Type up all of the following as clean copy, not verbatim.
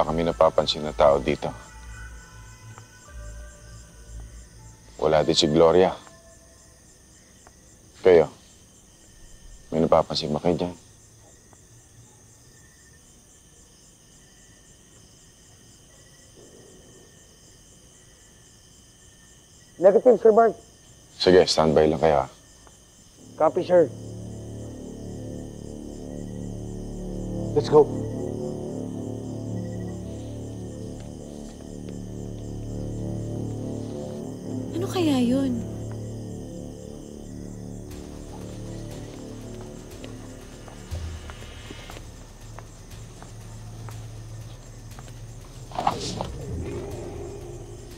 wala kami napapansin na tao dito. Wala din si Gloria. Kayo, may napapansin ba kayo dyan? Negative, Sir Bart. Sige, standby lang kayo ha. Copy, sir. Let's go. Ano kaya yun?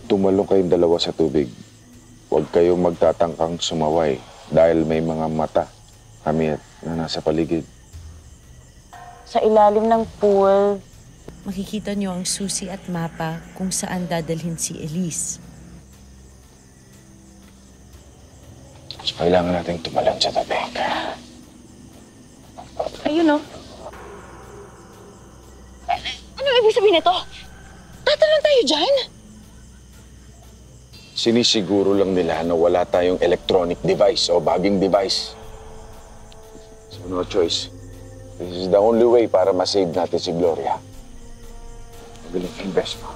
Tumalong kayong dalawa sa tubig. Huwag kayong magtatangkang sumaway dahil may mga mata, kami at na nasa paligid. Sa ilalim ng pool, makikita niyo ang susi at mapa kung saan dadalhin si Elize. So, kailangan natin tumalang sa tabing. Ayun o. Ano ibig sabihin nito? Tatalon tayo dyan? Sinisiguro lang nila na wala tayong electronic device o baging device. So no choice. This is the only way para masave natin si Gloria. Magaling kang best mo.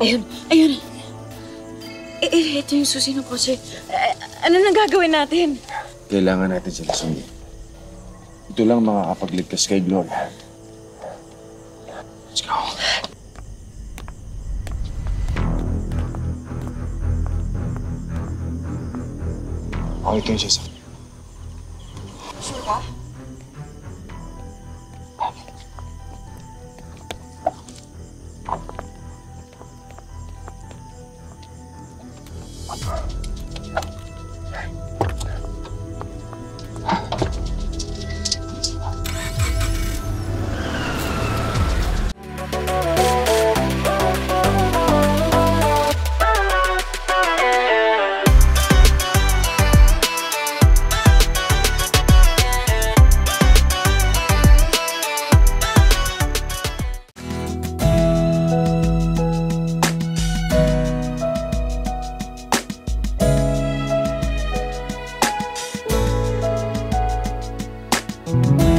Ayun, ayun. Ito yung susi ng kotse. Ano nang gagawin natin? Kailangan natin sila sundin. Ito lang makakapagligtas kay Gloria. Let's go. Oh, ito yung sasakyan. Sure ka?